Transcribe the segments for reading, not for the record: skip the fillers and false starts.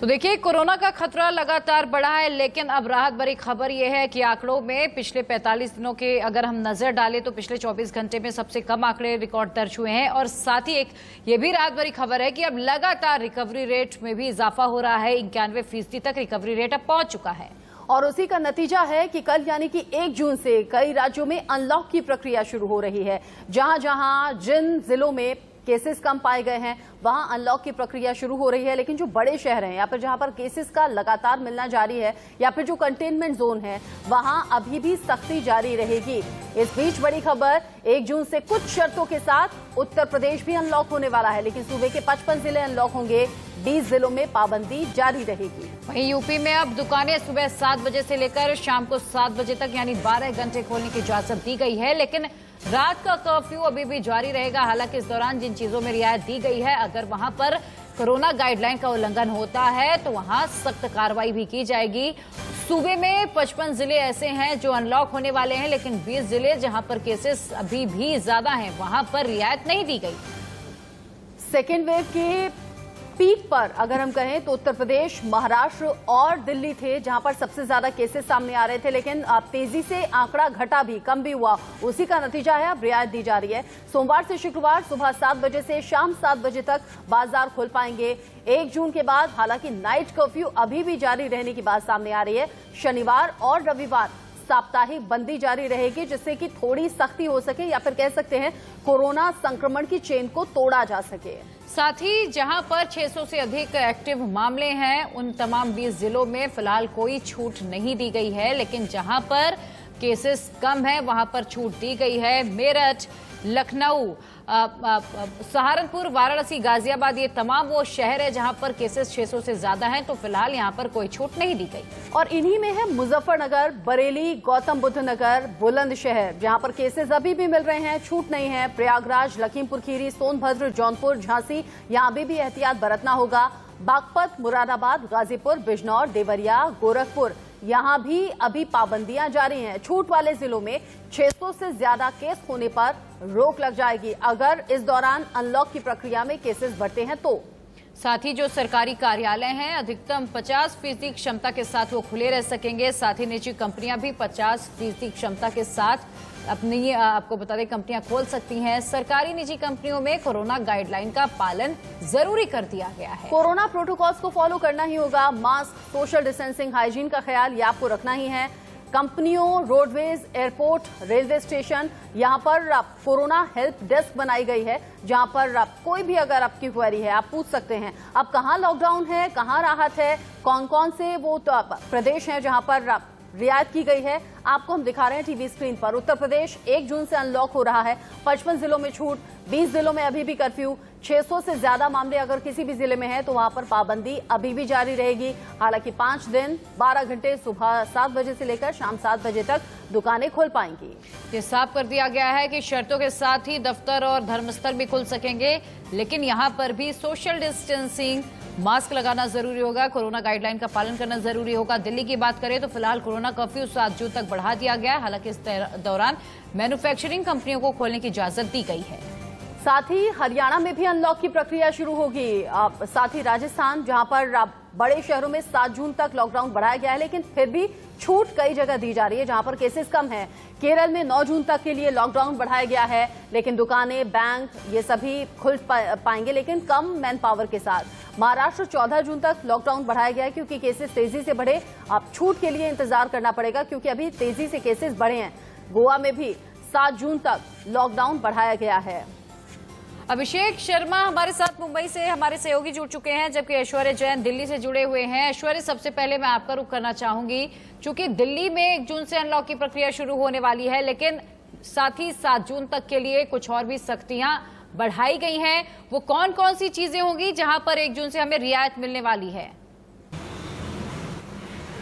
तो देखिए, कोरोना का खतरा लगातार बढ़ा है, लेकिन अब राहत भरी खबर यह है कि आंकड़ों में पिछले 45 दिनों के अगर हम नजर डालें तो पिछले 24 घंटे में सबसे कम आंकड़े रिकॉर्ड दर्ज हुए हैं। और साथ ही एक ये भी राहत भरी खबर है कि अब लगातार रिकवरी रेट में भी इजाफा हो रहा है, 91% तक रिकवरी रेट अब पहुंच चुका है। और उसी का नतीजा है कि कल यानी कि 1 जून से कई राज्यों में अनलॉक की प्रक्रिया शुरू हो रही है। जिन जिलों में केसेस कम पाए गए हैं वहां अनलॉक की प्रक्रिया शुरू हो रही है, लेकिन जो बड़े शहर हैं या फिर जहां पर केसेस का लगातार मिलना जारी है या फिर जो कंटेनमेंट जोन है वहां अभी भी सख्ती जारी रहेगी। इस बीच बड़ी खबर, 1 जून से कुछ शर्तों के साथ उत्तर प्रदेश भी अनलॉक होने वाला है, लेकिन सूबे के 55 जिले अनलॉक होंगे, 20 जिलों में पाबंदी जारी रहेगी। वहीं यूपी में अब दुकानें सुबह 7 बजे से लेकर शाम को 7 बजे तक यानी 12 घंटे खोलने की इजाजत दी गई है, लेकिन रात का कर्फ्यू अभी भी जारी रहेगा। हालांकि इस दौरान जिन चीजों में रियायत दी गई है, अगर वहां पर कोरोना गाइडलाइन का उल्लंघन होता है तो वहां सख्त कार्रवाई भी की जाएगी। सूबे में 55 जिले ऐसे हैं जो अनलॉक होने वाले हैं, लेकिन 20 जिले जहां पर केसेस अभी भी ज्यादा हैं वहां पर रियायत नहीं दी गई। सेकेंड वेव के पीक पर अगर हम कहें तो उत्तर प्रदेश, महाराष्ट्र और दिल्ली थे जहां पर सबसे ज्यादा केसेस सामने आ रहे थे, लेकिन अब तेजी से आंकड़ा घटा भी, कम भी हुआ। उसी का नतीजा है अब रियायत दी जा रही है। सोमवार से शुक्रवार सुबह 7 बजे से शाम 7 बजे तक बाजार खोल पाएंगे। 1 जून के बाद हालांकि नाइट कर्फ्यू अभी भी जारी रहने की बात सामने आ रही है। शनिवार और रविवार साप्ताहिक बंदी जारी रहेगी, जिससे कि थोड़ी सख्ती हो सके या फिर कह सकते हैं कोरोना संक्रमण की चेन को तोड़ा जा सके। साथ ही जहां पर 600 से अधिक एक्टिव मामले हैं उन तमाम 20 जिलों में फिलहाल कोई छूट नहीं दी गई है, लेकिन जहां पर केसेस कम है वहां पर छूट दी गई है। मेरठ, लखनऊ, सहारनपुर, वाराणसी, गाजियाबाद, ये तमाम वो शहर है जहां पर केसेस 600 से ज्यादा हैं, तो फिलहाल यहां पर कोई छूट नहीं दी गई। और इन्हीं में है मुजफ्फरनगर, बरेली, गौतम बुद्ध नगर, बुलंदशहर, जहां पर केसेस अभी भी मिल रहे हैं, छूट नहीं है। प्रयागराज, लखीमपुर खीरी, सोनभद्र, जौनपुर, झांसी, यहाँ अभी भी एहतियात बरतना होगा। बागपत, मुरादाबाद, गाजीपुर, बिजनौर, देवरिया, गोरखपुर, यहाँ भी अभी पाबंदियां जारी हैं। छूट वाले जिलों में 600 से ज्यादा केस होने पर रोक लग जाएगी, अगर इस दौरान अनलॉक की प्रक्रिया में केसेस बढ़ते हैं तो। साथ ही जो सरकारी कार्यालय हैं अधिकतम 50% क्षमता के साथ वो खुले रह सकेंगे। साथ ही निजी कंपनियां भी 50% क्षमता के साथ अपनी, आपको बता दें, कंपनियां खोल सकती हैं। सरकारी निजी कंपनियों में कोरोना गाइडलाइन का पालन जरूरी कर दिया गया है। कोरोना प्रोटोकॉल्स को फॉलो करना ही होगा, मास्क, सोशल डिस्टेंसिंग, हाइजीन का ख्याल ये आपको रखना ही है। कंपनियों, रोडवेज, एयरपोर्ट, रेलवे स्टेशन, यहाँ पर कोरोना हेल्प डेस्क बनाई गई है, जहाँ पर कोई भी अगर आपकी क्वेरी है आप पूछ सकते हैं। अब कहाँ लॉकडाउन है, कहाँ राहत है, कौन कौन से वो तो प्रदेश हैं जहाँ पर रियायत की गई है, आपको हम दिखा रहे हैं टीवी स्क्रीन पर। उत्तर प्रदेश 1 जून से अनलॉक हो रहा है, 55 जिलों में छूट, 20 जिलों में अभी भी कर्फ्यू, 600 से ज्यादा मामले अगर किसी भी जिले में है तो वहां पर पाबंदी अभी भी जारी रहेगी। हालांकि 5 दिन 12 घंटे सुबह 7 बजे से लेकर शाम 7 बजे तक दुकानें खोल पाएंगी। ये साफ कर दिया गया है कि शर्तों के साथ ही दफ्तर और धर्मस्थल भी खुल सकेंगे, लेकिन यहाँ पर भी सोशल डिस्टेंसिंग, मास्क लगाना जरूरी होगा, कोरोना गाइडलाइन का पालन करना जरूरी होगा। दिल्ली की बात करें तो फिलहाल कोरोना कर्फ्यू 7 जून तक बढ़ा दिया गया है। हालांकि इस दौरान मैन्युफैक्चरिंग कंपनियों को खोलने की इजाजत दी गई है। साथ ही हरियाणा में भी अनलॉक की प्रक्रिया शुरू होगी। साथ ही राजस्थान, जहां पर बड़े शहरों में 7 जून तक लॉकडाउन बढ़ाया गया है, लेकिन फिर भी छूट कई जगह दी जा रही है जहां पर केसेस कम हैं। केरल में 9 जून तक के लिए लॉकडाउन बढ़ाया गया है, लेकिन दुकानें, बैंक ये सभी खुल पाएंगे, लेकिन कम मैन पावर के साथ। महाराष्ट्र 14 जून तक लॉकडाउन बढ़ाया गया है क्योंकि केसेस तेजी से बढ़े, अब छूट के लिए इंतजार करना पड़ेगा क्योंकि अभी तेजी से केसेस बढ़े हैं। गोवा में भी 7 जून तक लॉकडाउन बढ़ाया गया है। अभिषेक शर्मा हमारे साथ मुंबई से हमारे सहयोगी जुड़ चुके हैं, जबकि ऐश्वर्य जैन दिल्ली से जुड़े हुए हैं। ऐश्वर्य, सबसे पहले मैं आपका रुख करना चाहूंगी, चूंकि दिल्ली में 1 जून से अनलॉक की प्रक्रिया शुरू होने वाली है, लेकिन साथ ही 7 जून तक के लिए कुछ और भी सख्तियां बढ़ाई गई हैं, वो कौन कौन सी चीजें होंगी जहां पर 1 जून से हमें रियायत मिलने वाली है?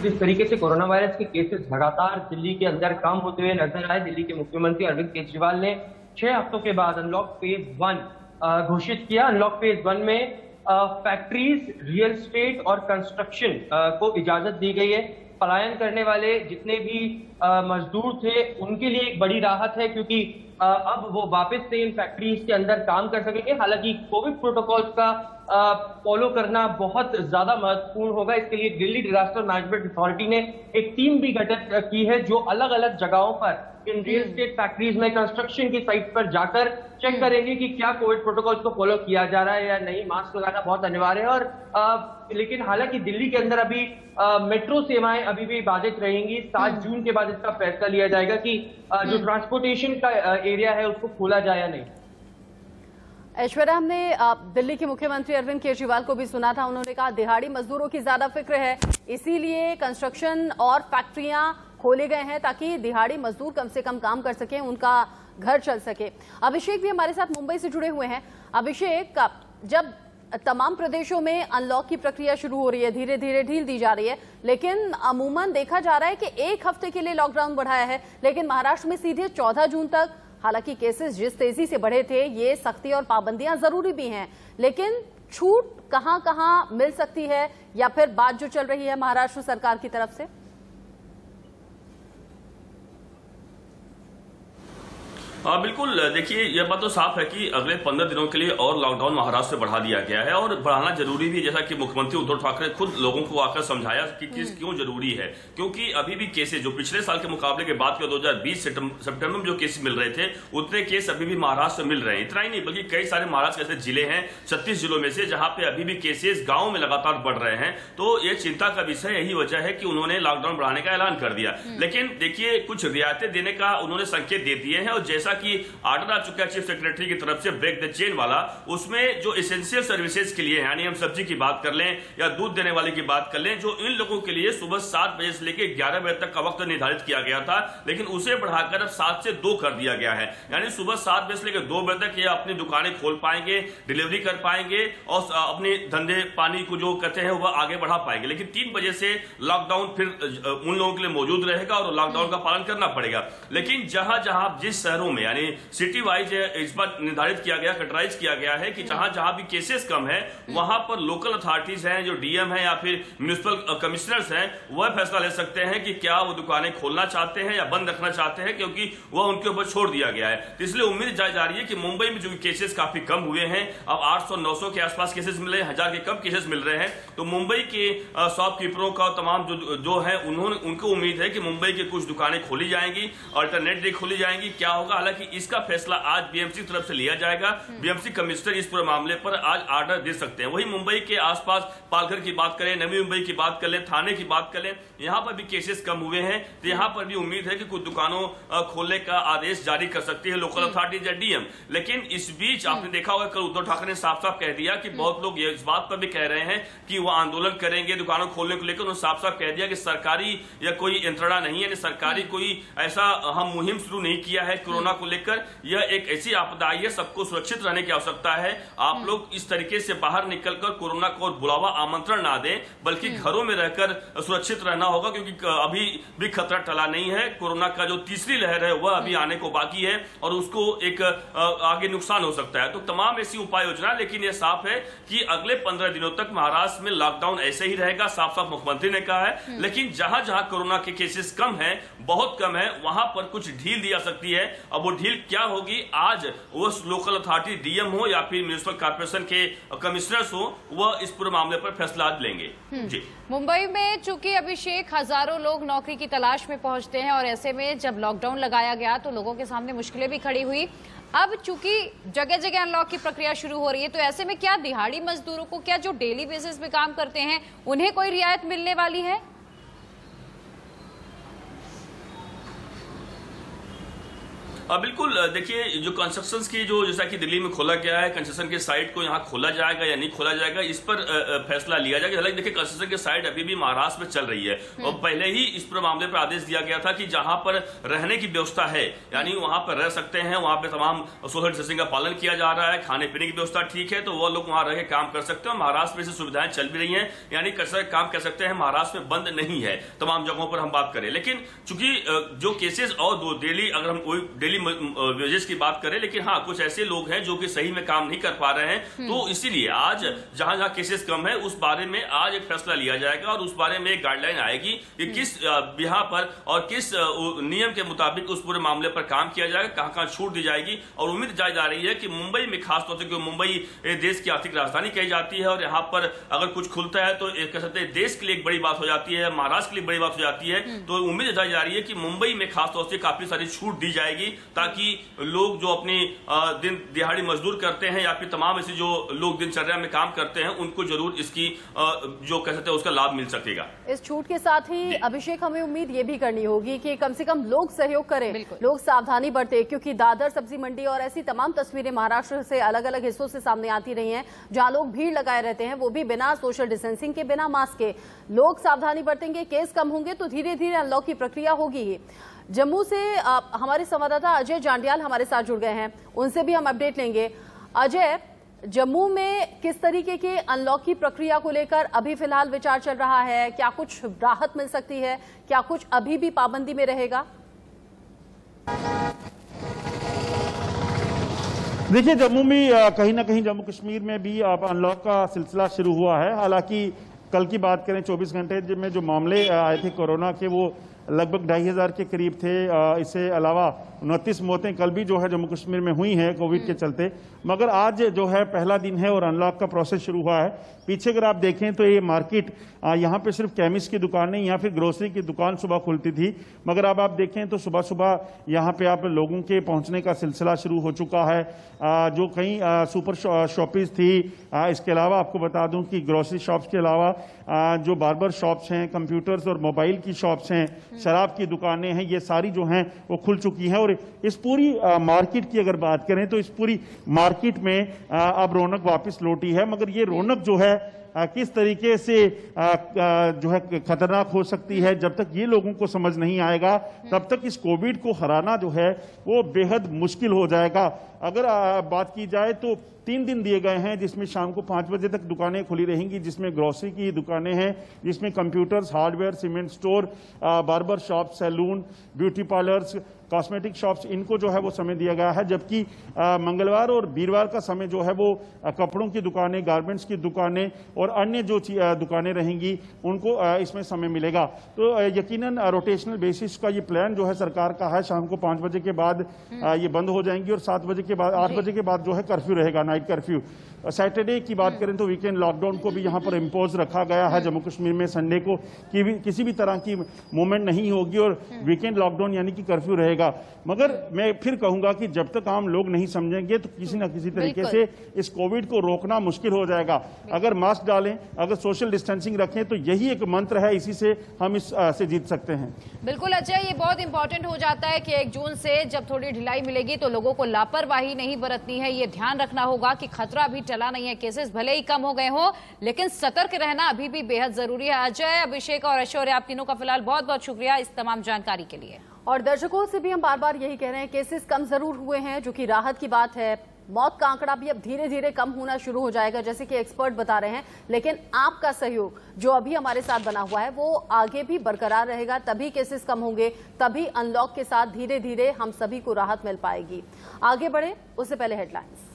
जिस तरीके से कोरोना वायरस के केसेस लगातार दिल्ली के अंदर कम होते हुए नजर आए, दिल्ली के मुख्यमंत्री अरविंद केजरीवाल ने 6 हफ्तों के बाद अनलॉक फेज 1 घोषित किया। अनलॉक फेज 1 में फैक्ट्रीज, रियल स्टेट और कंस्ट्रक्शन को इजाजत दी गई है। पलायन करने वाले जितने भी मजदूर थे उनके लिए एक बड़ी राहत है, क्योंकि अब वो वापस से इन फैक्ट्रीज के अंदर काम कर सकेंगे। हालांकि कोविड प्रोटोकॉल का फॉलो करना बहुत ज्यादा महत्वपूर्ण होगा। इसके लिए दिल्ली डिजास्टर मैनेजमेंट अथॉरिटी ने एक टीम भी गठित की है जो अलग अलग जगहों पर इन रियल एस्टेट फैक्ट्रीज में कंस्ट्रक्शन की साइट पर जाकर चेक करेंगे कि क्या कोविड प्रोटोकॉल को फॉलो किया जा रहा है या नहीं। मास्क लगाना बहुत अनिवार्य है और लेकिन हालांकि दिल्ली के अंदर अभी मेट्रो सेवाएं अभी भी बाधित रहेंगी। 7 जून के बाद इसका फैसला लिया जाएगा कि जो ट्रांसपोर्टेशन का एरिया है उसको खोला जाए या नहीं। ऐश्वर्या, हमने दिल्ली के मुख्यमंत्री अरविंद केजरीवाल को भी सुना था। उन्होंने कहा दिहाड़ी मजदूरों की ज्यादा फिक्र है, इसीलिए कंस्ट्रक्शन और फैक्ट्रियां खोले गए हैं ताकि दिहाड़ी मजदूर कम से कम काम कर सके, उनका घर चल सके। अभिषेक भी हमारे साथ मुंबई से जुड़े हुए हैं। अभिषेक, जब तमाम प्रदेशों में अनलॉक की प्रक्रिया शुरू हो रही है, धीरे धीरे ढील दी जा रही है, लेकिन अमूमन देखा जा रहा है कि 1 हफ्ते के लिए लॉकडाउन बढ़ाया है, लेकिन महाराष्ट्र में सीधे 14 जून तक, हालांकि केसेस जिस तेजी से बढ़े थे, ये सख्ती और पाबंदियां जरूरी भी हैं, लेकिन छूट कहां कहां मिल सकती है या फिर बात जो चल रही है महाराष्ट्र सरकार की तरफ से? हाँ बिल्कुल, देखिए यह बात तो साफ है कि अगले 15 दिनों के लिए और लॉकडाउन महाराष्ट्र से बढ़ा दिया गया है और बढ़ाना जरूरी भी है। जैसा कि मुख्यमंत्री उद्धव ठाकरे खुद लोगों को आकर समझाया कि क्यों जरूरी है, क्योंकि अभी भी केसेस जो पिछले साल के मुकाबले के बाद के 2020 सितंबर में जो केस मिल रहे थे उतने केस अभी भी महाराष्ट्र में मिल रहे हैं। इतना ही नहीं बल्कि कई सारे महाराष्ट्र के ऐसे जिले हैं, 36 जिलों में से, जहाँ पे अभी भी केसेस गाँव में लगातार बढ़ रहे हैं। तो ये चिंता का विषय, यही वजह है कि उन्होंने लॉकडाउन बढ़ाने का ऐलान कर दिया। लेकिन देखिए कुछ रियायतें देने का उन्होंने संकेत दे दिए हैं और जैसा कि आर्डर आ चुका है चीफ सेक्रेटरी की तरफ से ब्रेक द चेन वाला, उसमें जो एसेंशियल सर्विसेज के लिए, यानी हम सब्जी की बात कर लें या दूध देने वाले की बात कर लें, जो इन लोगों के लिए सुबह 7 बजे से लेकर 11 बजे तक का वक्त निर्धारित किया गया था, लेकिन उसे बढ़ाकर अब 7 से 2 कर दिया गया है। यानी सुबह 7 बजे से लेकर 2 बजे तक ये अपनी दुकानें खोल पाएंगे, डिलीवरी कर पाएंगे और अपने धंधे पानी को जो कहते हैं वह आगे बढ़ा पाएंगे। लेकिन 3 बजे से लॉकडाउन फिर उन लोगों के लिए मौजूद रहेगा और लॉकडाउन का पालन करना पड़ेगा। लेकिन जहां जहां जिस शहरों में, यानी सिटी वाइज इस बार निर्धारित किया गया, कैटेगराइज किया गया है कि जहां जहां भी केसेस कम है वहां पर लोकल अथॉरिटीज हैं, जो डीएम हैं या फिर म्युनिसिपल कमिश्नर्स हैं, वह फैसला ले सकते हैं कि क्या वो दुकानें खोलना चाहते हैं या बंद रखना चाहते हैं, क्योंकि वह उनके ऊपर छोड़ दिया गया है। इसलिए उम्मीद जताई जा रही है कि मुंबई में जो केसेस काफी कम हुए हैं, अब 800-900 के आसपास केसेस मिले, 1000 के कम केसेस मिल रहे हैं, तो मुंबई के शॉपकीपरों का तमाम जो है उनको उम्मीद है कि मुंबई के कुछ दुकानें खोली जाएंगी, अल्टरनेट डे खोली जाएंगी। क्या होगा, हालांकि इसका फैसला आज बीएमसी की तरफ से लिया जाएगा। बीएमसी कमिश्नर इस पूरे मामले पर आज आर्डर दे सकते हैं। वहीं मुंबई के आसपास पालघर की बात करें, नवी मुंबई की बात कर लें, थाने की बात कर लें, यहां पर भी केसेस कम हुए हैं, तो यहां पर भी उम्मीद है कि कुछ दुकानों खोलने का आदेश जारी कर सकती है लोकल अथॉरिटीज या डीएम। लेकिन इस बीच आपने देखा होगा कल उद्धव ठाकरे ने साफ साफ कह दिया कि बहुत लोग इस बात पर भी कह रहे हैं कि वह आंदोलन करेंगे दुकानों खोलने को लेकर। उन्होंने साफ साफ कह दिया कि सरकारी या कोई यंत्रणा नहीं है, सरकारी कोई ऐसा हम मुहिम शुरू नहीं किया है कोरोना को लेकर। यह एक ऐसी आपदा है, सबको सुरक्षित रहने की आवश्यकता है। आप लोग इस तरीके से बाहर निकलकर कोरोना को बुलावा आमंत्रण ना दें, बल्कि घरों में रहकर सुरक्षित रहना होगा, क्योंकि अभी भी खतरा टला नहीं है। कोरोना का जो तीसरी लहर है वह अभी आने को बाकी है और उसको एक आगे नुकसान हो सकता है। तो तमाम ऐसी उपाय योजना, लेकिन यह साफ है कि अगले 15 दिनों तक महाराष्ट्र में लॉकडाउन ऐसे ही रहेगा, साफ साफ मुख्यमंत्री ने कहा है। लेकिन जहां जहां कोरोना के केसेस कम है, बहुत कम है, वहां पर कुछ ढील दी जा सकती है। अब वो ढील क्या होगी, आज वो लोकल अथॉरिटी डीएम हो या फिर म्युनिसिपल कॉर्पोरेशन के कमिश्नर्स हो, वह इस पूरे मामले पर फैसला लेंगे। जी, मुंबई में चूंकि अभिषेक हजारों लोग नौकरी की तलाश में पहुंचते हैं और ऐसे में जब लॉकडाउन लगाया गया तो लोगों के सामने मुश्किलें भी खड़ी हुई। अब चूंकि जगह जगह अनलॉक की प्रक्रिया शुरू हो रही है, तो ऐसे में क्या दिहाड़ी मजदूरों को, क्या जो डेली बेसिस में काम करते हैं, उन्हें कोई रियायत मिलने वाली है? बिल्कुल, देखिए जो कंस्ट्रक्शन की जो, जैसा कि दिल्ली में खोला गया है, कंस्ट्रक्शन के साइट को यहाँ खोला जाएगा या नहीं खोला जाएगा, इस पर फैसला लिया जाएगा। हालांकि देखिए कंस्ट्रक्शन के साइट अभी भी महाराष्ट्र में चल रही है और पहले ही इस पर मामले पर आदेश दिया गया था कि जहां पर रहने की व्यवस्था है, यानी वहां पर रह सकते हैं, वहां पर तमाम सोशल डिस्टेंसिंग का पालन किया जा रहा है, खाने पीने की व्यवस्था ठीक है, तो वह लोग वहां रहकर काम कर सकते हैं। महाराष्ट्र में ऐसी सुविधाएं चल भी रही है, यानी काम कर सकते हैं, महाराष्ट्र में बंद नहीं है तमाम जगहों पर हम बात करें। लेकिन चूंकि जो केसेस और डेली, अगर हम कोई डेली डेली वेजेस की बात करें, लेकिन हाँ कुछ ऐसे लोग हैं जो कि सही में काम नहीं कर पा रहे हैं, तो इसीलिए आज जहां जहां केसेस कम है उस बारे में आज एक फैसला लिया जाएगा और उस बारे में एक गाइडलाइन आएगी कि किस यहाँ पर और किस नियम के मुताबिक उस पूरे मामले पर काम किया जाएगा, कहाँ कहाँ छूट दी जाएगी। और उम्मीद जताई जा रही है कि मुंबई में खासतौर से, क्योंकि मुंबई देश की आर्थिक राजधानी कही जाती है और यहाँ पर अगर कुछ खुलता है तो कह सकते हैं देश के लिए एक बड़ी बात हो जाती है, महाराष्ट्र के लिए बड़ी बात हो जाती है। तो उम्मीद जताई जा रही है कि मुंबई में खासतौर से काफी सारी छूट दी जाएगी ताकि लोग जो अपनी दिन दिहाड़ी मजदूर करते हैं या फिर तमाम ऐसे जो लोग दिनचर्या में काम करते हैं उनको जरूर इसकी जो कह सकते हैं उसका लाभ मिल सकेगा। इस छूट के साथ ही अभिषेक हमें उम्मीद ये भी करनी होगी कि कम से कम लोग सहयोग करें, लोग सावधानी बरतें, क्योंकि दादर सब्जी मंडी और ऐसी तमाम तस्वीरें महाराष्ट्र से अलग अलग हिस्सों से सामने आती रही हैं जहां लोग भीड़ लगाए रहते हैं, वो भी बिना सोशल डिस्टेंसिंग के, बिना मास्क के। लोग सावधानी बरतेंगे, केस कम होंगे तो धीरे धीरे अनलॉक की प्रक्रिया होगी। जम्मू से हमारे संवाददाता अजय जांडियाल हमारे साथ जुड़ गए हैं, उनसे भी हम अपडेट लेंगे। अजय, जम्मू में किस तरीके के अनलॉक की प्रक्रिया को लेकर अभी फिलहाल विचार चल रहा है? क्या कुछ राहत मिल सकती है, क्या कुछ अभी भी पाबंदी में रहेगा? देखिए, जम्मू में कहीं ना कहीं जम्मू कश्मीर में भी अनलॉक का सिलसिला शुरू हुआ है। हालांकि कल की बात करें 24 घंटे में जो मामले आए थे कोरोना के वो लगभग 2,500 के करीब थे। इसके अलावा 29 मौतें कल भी जो है जम्मू कश्मीर में हुई हैं कोविड के चलते, मगर आज जो है पहला दिन है और अनलॉक का प्रोसेस शुरू हुआ है। पीछे अगर आप देखें तो ये मार्केट, यहाँ पे सिर्फ केमिस्ट की दुकानें या फिर ग्रोसरी की दुकान सुबह खुलती थी, मगर अब आप देखें तो सुबह सुबह यहाँ पे आप लोगों के पहुँचने का सिलसिला शुरू हो चुका है। जो कई सुपर शॉपिस थी, इसके अलावा आपको बता दूँ कि ग्रोसरी शॉप्स के अलावा जो बार्बर शॉप्स हैं, कंप्यूटर्स और मोबाइल की शॉप्स हैं, शराब की दुकानें हैं, ये सारी जो हैं वो खुल चुकी हैं। और इस पूरी मार्केट की अगर बात करें तो इस पूरी मार्केट में अब रौनक वापस लौटी है, मगर ये रौनक जो है किस तरीके से जो है खतरनाक हो सकती है, जब तक ये लोगों को समझ नहीं आएगा तब तक इस कोविड को हराना जो है वो बेहद मुश्किल हो जाएगा। अगर बात की जाए तो 3 दिन दिए गए हैं जिसमें शाम को 5 बजे तक दुकानें खुली रहेंगी, जिसमें ग्रोसरी की दुकानें हैं, जिसमें computers, hardware, cement store, barber shop, salon, beauty parlours, cosmetic shops, इनको जो है वो समय दिया गया है। जबकि मंगलवार और वीरवार का समय जो है वो कपड़ों की दुकानें, गारमेंट्स की दुकानें और अन्य जो दुकानें रहेंगी उनको इसमें समय मिलेगा। तो यकीनन रोटेशनल बेसिस का ये प्लान जो है सरकार का है, शाम को 5 बजे के बाद ये बंद हो जाएंगी और 7 बजे के बाद, 8 बजे के बाद जो है कर्फ्यू रहेगा, नाइट कर्फ्यू। सैटरडे की बात करें तो वीकेंड लॉकडाउन को भी यहाँ पर इम्पोज रखा गया है जम्मू कश्मीर में। संडे को किसी भी तरह की मूवमेंट नहीं होगी और वीकेंड लॉकडाउन यानी कि कर्फ्यू रहेगा। मगर मैं फिर कहूंगा कि जब तक आम लोग नहीं समझेंगे तो किसी ना किसी तरीके से इस कोविड को रोकना मुश्किल हो जाएगा। अगर मास्क डालें, अगर सोशल डिस्टेंसिंग रखें, तो यही एक मंत्र है, इसी से हम इससे जीत सकते हैं। बिल्कुल अजय, ये बहुत इंपॉर्टेंट हो जाता है कि 1 जून से जब थोड़ी ढिलाई मिलेगी तो लोगों को लापरवाही नहीं बरतनी है, ये ध्यान रखना होगा कि खतरा भी चला नहीं है, केसेस भले ही कम हो गए हो लेकिन सतर्क रहना अभी भी बेहद जरूरी है। अजय, अभिषेक और ऐश्वर्य, आप तीनों का फिलहाल बहुत बहुत शुक्रिया इस तमाम जानकारी के लिए। और दर्शकों से भी हम बार बार यही कह रहे हैं, केसेस कम जरूर हुए हैं जो कि राहत की बात है, मौत का आंकड़ा भी अब धीरे धीरे कम होना शुरू हो जाएगा जैसे कि एक्सपर्ट बता रहे हैं, लेकिन आपका सहयोग जो अभी हमारे साथ बना हुआ है वो आगे भी बरकरार रहेगा, तभी केसेस कम होंगे, तभी अनलॉक के साथ धीरे धीरे हम सभी को राहत मिल पाएगी। आगे बढ़े उससे पहले हेडलाइंस।